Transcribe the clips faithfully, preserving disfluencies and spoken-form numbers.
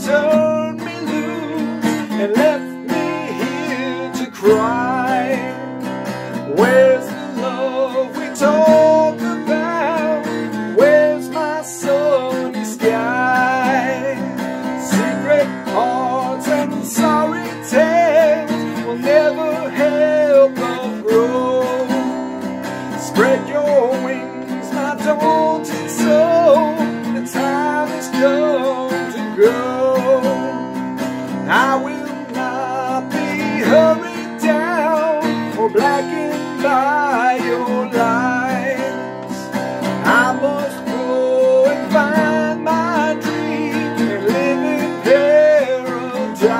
turned me loose and left me here to cry. Where's the love we talk about? Where's my sunny sky? Secret hearts and sorry tales will never help us grow. Spread your wings, my daunting soul. The time has come. I will not be hurried down or blackened by your lies. I must go and find my dream and live in paradise.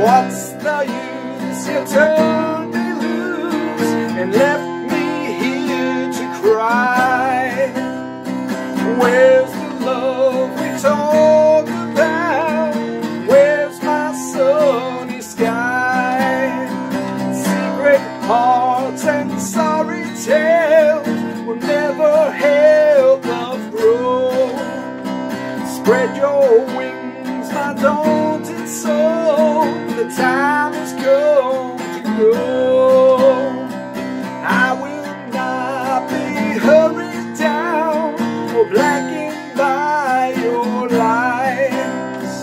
What's the use? You turned me loose and left me here to cry. Where's the love we told? Hearts and sorry tales will never help us grow. Spread your wings, my daunting soul. The time is going to go. I will not be hurried down or blackened by your lies.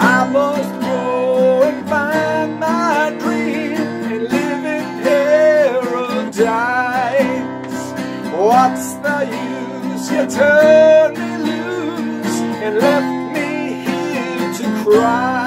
I must go and find my dream. What's the use? You turned me loose and left me here to cry.